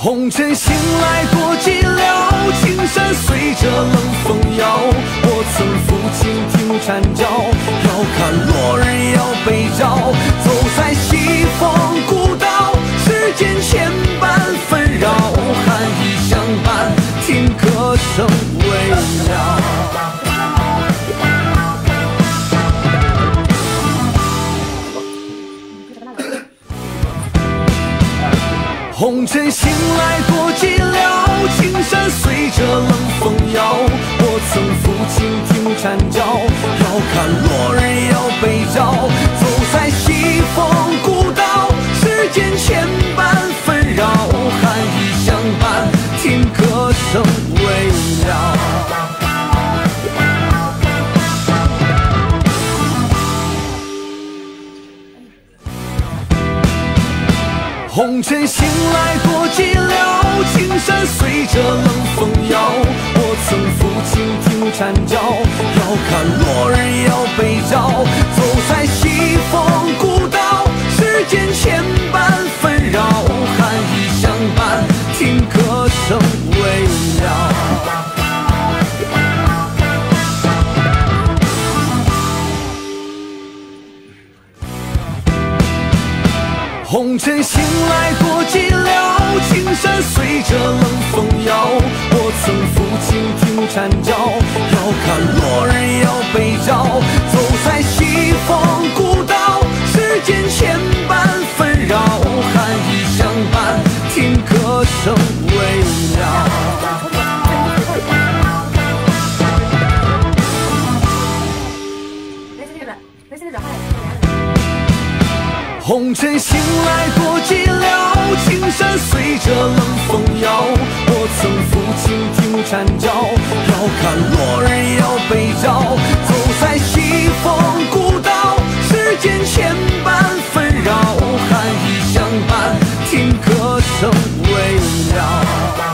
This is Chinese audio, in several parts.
红尘醒来多寂寥，青山随着冷风摇。我曾抚琴听蝉叫，遥看落日要北照。走在西风古道，世间千般纷扰，寒衣相伴，听歌声微凉。 红尘醒来多寂寥，青山随着冷风摇。我曾抚琴听蝉叫，遥看落日要北照。走在西风古道，世间千般纷扰，寒衣相伴，听歌声微凉。 红尘醒来多寂寥，青山随着冷风摇。我曾抚琴听蝉叫，遥看落日要北照。走在西风古道，世间千般纷扰，寒衣相伴，听歌声微凉。 红尘醒来多寂寥，青山随着冷风摇。我曾抚琴听蝉叫，遥看落日要北照。走在西风古道，世间千般纷扰，寒衣相伴，听歌声微凉。 红尘醒来多寂寥，青山随着冷风摇。我曾抚琴听蝉叫，遥看落日要北照。走在西风古道，世间千般纷扰，寒衣相伴，听歌声微凉。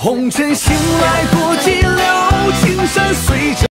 红尘醒来多寂寥，青山随着。